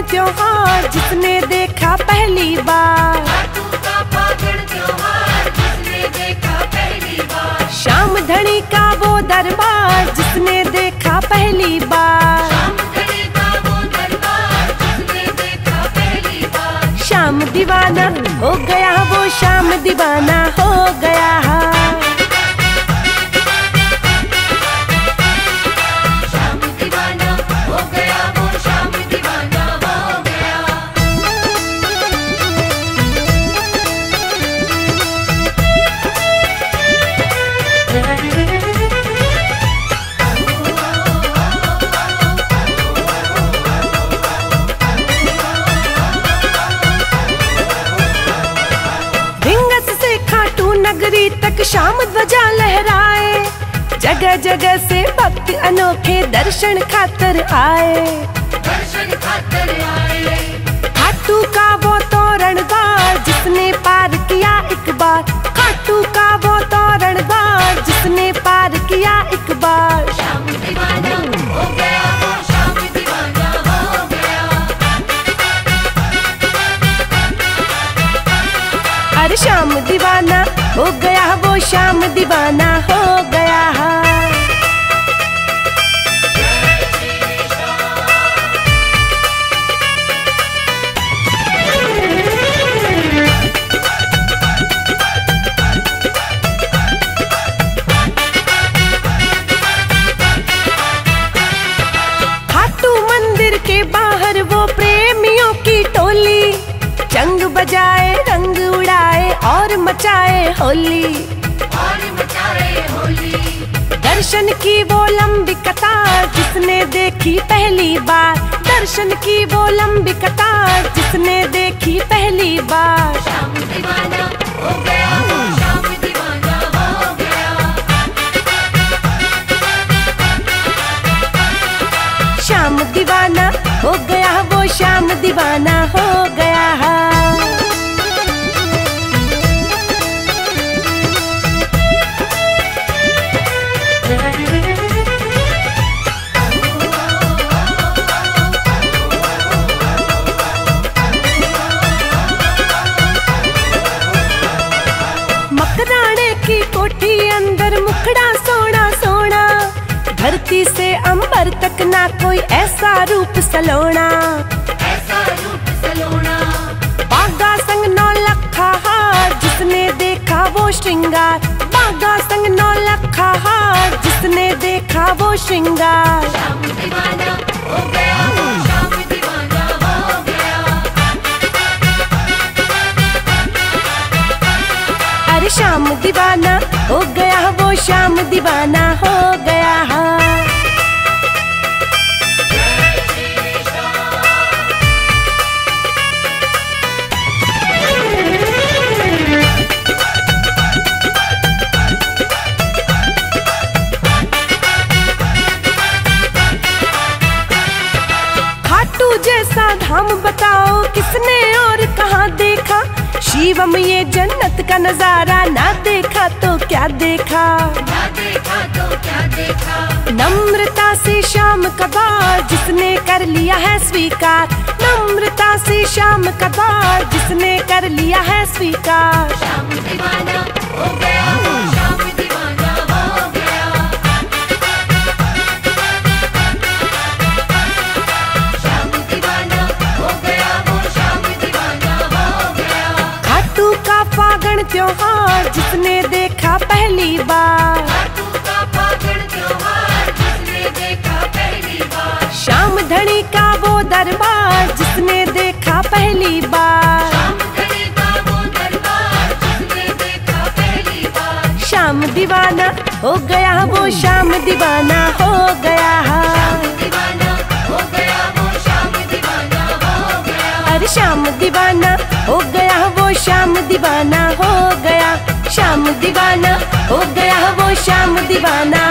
फागण त्योहार जिसने देखा पहली बार, खाटू का फागण त्योहार जिसने देखा पहली बार, श्याम धणी का वो दरबार जिसने देखा पहली बार, श्याम धणी का वो दरबार जिसने देखा पहली बार, श्याम दीवाना हो गया वो श्याम दीवाना हो गया है। नगरी तक शाम ध्वजा लहराए, जगह जगह से भक्त अनोखे दर्शन खातर आए, दर्शन खातर आए। खाटू का वो तोरणदार जिसने पार किया एक बार, खाटू का वो तोरणदार जिसने पार किया एक बार, शाम दीवाना हो गया वो शाम दीवाना हो गया। अरे शाम दीवाना हो गया वो श्याम दीवाना हो गया है। खाटू मंदिर के बाहर वो प्रेमियों की टोली, चंग बजाए रंग उड़ाए और मचाए होली, और मचाए होली। दर्शन की वो लंबी कतार जिसने देखी पहली बार, दर्शन की वो लंबी कतार जिसने देखी पहली बार, श्याम दीवाना हो गया वो श्याम दीवाना हो गया। श्याम दीवाना हो गया वो श्याम दीवाना हो गया है। धरती से अंबर तक ना कोई ऐसा रूप सलोना, ऐसा रूप सलोना। बागा संग नौलखा हार जिसने देखा वो श्रृंगार, बागा संग नौलखा हार जिसने देखा वो श्रृंगार, श्याम दीवाना हो गया वो श्याम दीवाना हो गया। अरे श्याम दीवाना हो गया वो श्याम दीवाना हो गया है। जैसा धाम बताओ किसने और कहाँ देखा, शिवम् ये जन्नत का नजारा ना देखा तो क्या देखा, ना देखा तो क्या देखा। नम्रता से श्याम का बार जिसने कर लिया है स्वीकार, नम्रता से श्याम का बार जिसने कर लिया है स्वीकार, श्याम दीवाना हो गया वो श्याम दीवाना हो गया। फागण त्योहार जिसने देखा पहली बार, खाटू का फागण त्योहार जिसने देखा पहली बार, श्याम धणी का वो दरबार जिसने देखा पहली बार, श्याम धणी का वो दरबार जिसने देखा पहली बार, श्याम दीवाना हो गया वो श्याम दीवाना हो गया है। अरे श्याम दीवाना हो गया वो श्याम दीवाना हो गया, श्याम दीवाना हो गया वो श्याम दीवाना।